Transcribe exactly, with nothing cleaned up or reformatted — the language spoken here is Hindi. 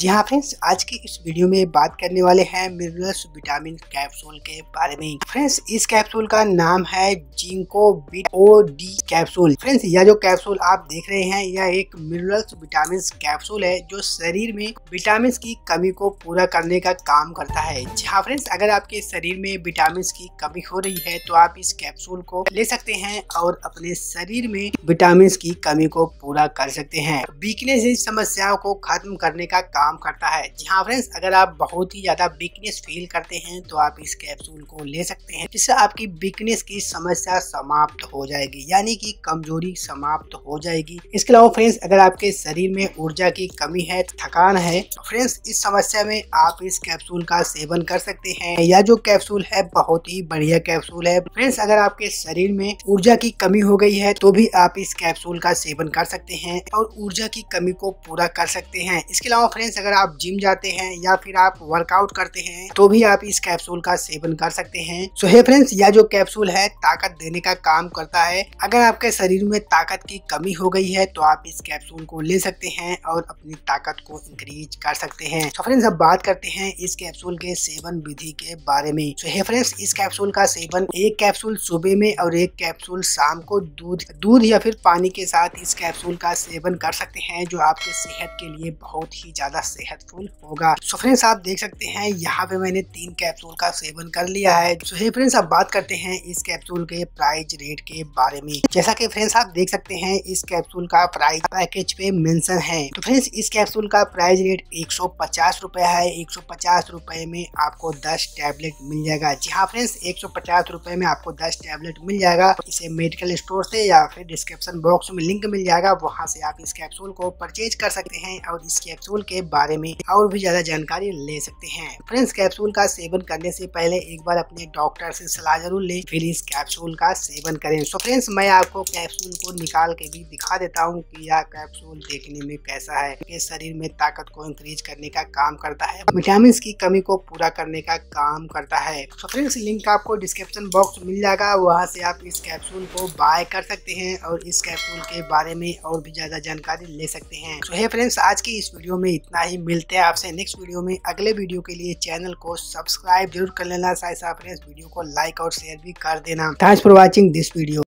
जी हाँ फ्रेंड्स, आज की इस वीडियो में बात करने वाले हैं मिनरल्स विटामिन कैप्सूल के बारे में। फ्रेंड्स, इस कैप्सूल का नाम है जिंकोविक-ओडी कैप्सूल। फ्रेंड्स, यह जो कैप्सूल आप देख रहे हैं यह एक मिनरल्स विटामिन कैप्सूल है जो शरीर में विटामिन की कमी को पूरा करने का काम करता है। जी हाँ फ्रेंड्स, अगर आपके शरीर में विटामिन की कमी हो रही है तो आप इस कैप्सूल को ले सकते हैं और अपने शरीर में विटामिन की कमी को पूरा कर सकते हैं। वीकनेस जैसी समस्याओं को खत्म करने का काम करता है। जी हाँ फ्रेंड्स, अगर आप बहुत ही ज्यादा वीकनेस फील करते हैं तो आप इस कैप्सूल को ले सकते हैं, जिससे आपकी वीकनेस की समस्या समाप्त हो जाएगी, यानी कि कमजोरी समाप्त हो जाएगी। इसके अलावा फ्रेंड्स, अगर आपके शरीर में ऊर्जा की कमी है, थकान है, फ्रेंड्स इस समस्या में आप इस कैप्सूल का सेवन कर सकते हैं। यह जो कैप्सूल है बहुत ही बढ़िया कैप्सूल है। फ्रेंड्स, अगर आपके शरीर में ऊर्जा की कमी हो गई है तो भी आप इस कैप्सूल का सेवन कर सकते हैं और ऊर्जा की कमी को पूरा कर सकते हैं। इसके अलावा फ्रेंड्स, अगर आप जिम जाते हैं या फिर आप वर्कआउट करते हैं तो भी आप इस कैप्सूल का सेवन कर सकते हैं। सो हे फ्रेंड्स, यह जो कैप्सूल है ताकत देने का काम करता है। अगर आपके शरीर में ताकत की कमी हो गई है तो आप इस कैप्सूल को ले सकते हैं और अपनी ताकत को इंक्रीज कर सकते हैं। तो फ्रेंड्स, अब बात करते हैं इस कैप्सूल के सेवन विधि के बारे में। सो हे फ्रेंड्स, इस कैप्सूल का सेवन एक कैप्सूल सुबह में और एक कैप्सूल शाम को दूध दूध या फिर पानी के साथ इस कैप्सूल का सेवन कर सकते हैं, जो आपके सेहत के लिए बहुत ही ज्यादा सेहतफुल होगा। सो फ्रेंड्स, आप देख सकते हैं यहाँ पे मैंने तीन कैप्सूल का सेवन कर लिया है। सो हे फ्रेंड्स, अब बात करते हैं इस कैप्सूल के प्राइस रेट के बारे में। जैसा कि फ्रेंड्स आप देख सकते हैं इस कैप्सूल का प्राइस पैकेज पे मेंशन है। तो फ्रेंड्स, इस कैप्सूल का प्राइस रेट एक सौ पचास रूपए है। एक सौ पचास रूपए में आपको दस टैबलेट मिल जाएगा। जी हाँ फ्रेंड्स, एक सौ पचास रूपए में आपको दस टैबलेट मिल जाएगा। इसे मेडिकल स्टोर से या फिर डिस्क्रिप्शन बॉक्स में लिंक मिल जाएगा, वहाँ से आप इस कैप्सूल को परचेज कर सकते हैं और इस कैप्सूल के बारे में और भी ज्यादा जानकारी ले सकते हैं। फ्रेंड्स, कैप्सूल का सेवन करने से पहले एक बार अपने डॉक्टर से सलाह जरूर लें, फिर इस कैप्सूल का सेवन करें। सो फ्रेंड्स, मैं आपको कैप्सूल को निकाल के भी दिखा देता हूँ कि यह कैप्सूल देखने में कैसा है। ये शरीर में ताकत को इंक्रीज करने का काम करता है, विटामिन की कमी को पूरा करने का काम करता है। सो फ्रेंड्स, लिंक आपको डिस्क्रिप्शन बॉक्स मिल जाएगा, वहाँ से आप इस कैप्सूल को बाय कर सकते हैं और इस कैप्सूल के बारे में और भी ज्यादा जानकारी ले सकते हैं। तो हे फ्रेंड्स, आज की इस वीडियो में इतना ही। मिलते हैं आपसे नेक्स्ट वीडियो में। अगले वीडियो के लिए चैनल को सब्सक्राइब जरूर कर लेना। साथ ही साथ फ्रेंड्स, वीडियो को लाइक और शेयर भी कर देना। Thanks for watching this video.